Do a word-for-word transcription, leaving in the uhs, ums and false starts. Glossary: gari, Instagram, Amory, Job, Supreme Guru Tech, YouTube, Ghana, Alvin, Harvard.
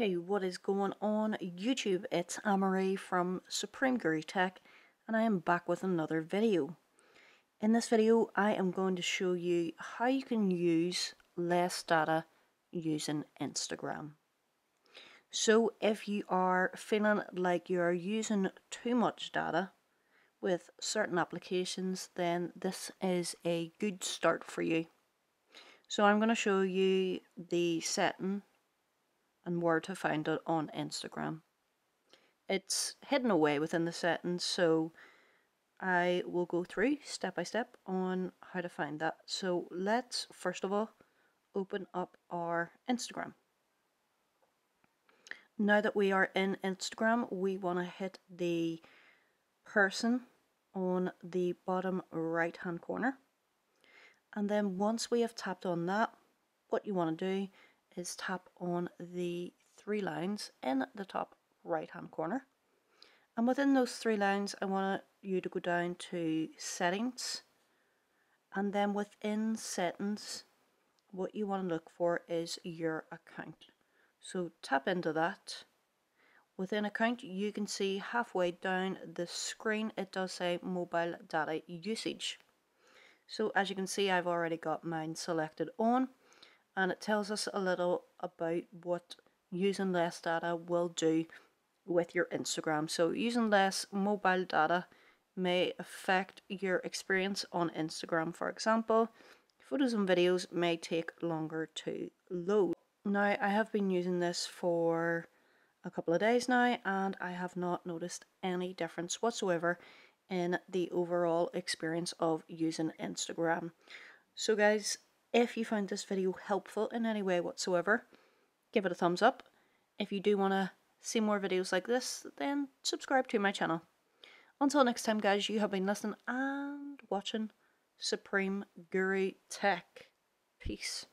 Hey, what is going on YouTube? It's Amory from Supreme Guru Tech, and I am back with another video. In this video, I am going to show you how you can use less data using Instagram. So if you are feeling like you are using too much data with certain applications, then this is a good start for you. So I'm going to show you the setting and where to find it on Instagram. It's hidden away within the settings, so I will go through step by step on how to find that. So let's first of all open up our Instagram. Now that we are in Instagram, we want to hit the person on the bottom right hand corner, and then once we have tapped on that, what you want to do is tap on the three lines in the top right hand corner, and within those three lines I want you to go down to settings, and then within settings what you want to look for is your account. So tap into that. Within account you can see halfway down the screen it does say mobile data usage. So as you can see, I've already got mine selected on, and it tells us a little about what using less data will do with your Instagram. So using less mobile data may affect your experience on Instagram. For example, photos and videos may take longer to load. Now, I have been using this for a couple of days now, and I have not noticed any difference whatsoever in the overall experience of using Instagram. So guys, if you found this video helpful in any way whatsoever, give it a thumbs up. If you do want to see more videos like this, then subscribe to my channel. Until next time guys, you have been listening and watching Supreme Guru Tech. Peace.